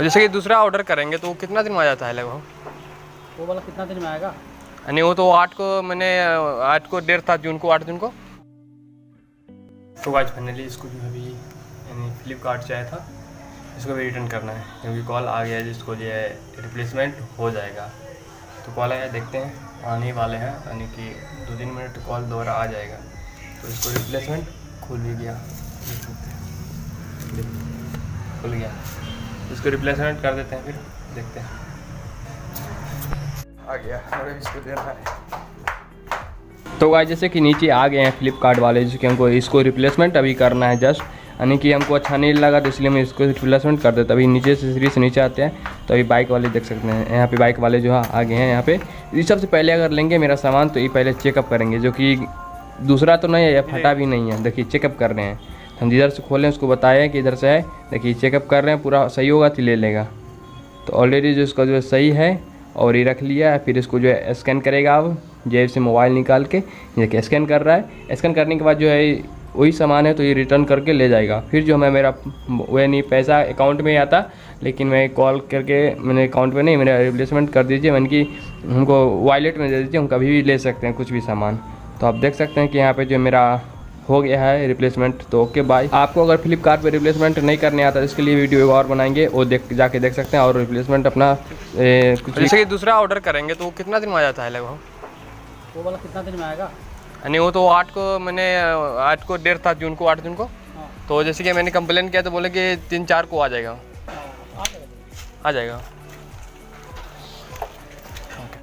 और जैसे कि दूसरा ऑर्डर करेंगे तो वो कितना दिन में आ जाता है लगभग? वो वाला कितना दिन में आएगा? यानी वो तो 8 को डेट था, जून को। तो आज फाइनली इसको जो है अभी यानी फ्लिपकार्ट से आया था, इसको भी रिटर्न करना है क्योंकि कॉल आ गया जिसको जो है रिप्लेसमेंट हो जाएगा। तो कॉल आया, देखते हैं, आने वाले हैं यानी कि 2-3 मिनट कॉल दोबारा आ जाएगा। तो इसको रिप्लेसमेंट खुल भी गया, देख सकते हैं, खुल गया। इसको रिप्लेसमेंट कर देते हैं, फिर देखते हैं। आ गया और इसको देना है। तो गाइस जैसे कि नीचे आ गए हैं फ्लिपकार्ट वाले, जिसके हमको इसको रिप्लेसमेंट अभी करना है जस्ट, यानी कि हमको अच्छा नहीं लगा तो इसलिए हम इसको रिप्लेसमेंट कर देते। अभी नीचे से सीढ़ी से नीचे आते हैं तो अभी बाइक वाले देख सकते हैं, यहाँ पे बाइक वाले जो है आ गए हैं। यहाँ पे ये सबसे पहले अगर लेंगे मेरा सामान तो ये पहले चेकअप करेंगे, जो कि दूसरा तो नहीं है या फटा भी नहीं है। देखिए चेकअप कर रहे हैं, हम जिधर से खोलें उसको बताएं कि इधर से है। देखिए चेकअप कर रहे हैं, पूरा सही होगा तो ले लेगा। तो ऑलरेडी जो इसका जो है सही है और ये रख लिया है। फिर इसको जो है स्कैन करेगा, अब जेब से मोबाइल निकाल के देखिए स्कैन कर रहा है। स्कैन करने के बाद जो है वही सामान है तो ये रिटर्न करके ले जाएगा। फिर जो मैं मेरा वह नहीं पैसा अकाउंट में आता, लेकिन मैं कॉल करके मैंने अकाउंट में नहीं, मेरा रिप्लेसमेंट कर दीजिए, मैंने कि हमको वॉलेट में दे दीजिए, हम कभी भी ले सकते हैं कुछ भी सामान। तो आप देख सकते हैं कि यहाँ पे जो मेरा हो गया है रिप्लेसमेंट। तो ओके बाय। आपको अगर फ्लिपकार्ट पर रिप्लेसमेंट नहीं करने आता इसके लिए वीडियो और बनाएंगे, वो जाके देख सकते हैं। और रिप्लेसमेंट अपना जैसे दूसरा ऑर्डर करेंगे तो कितना दिन में आ जाता है लगभग? वो वाला कितना दिन में आएगा? यानी वो तो 8 को डेट था, जून को। तो जैसे कि मैंने कंप्लेन किया तो बोले कि 3-4 को आ जाएगा।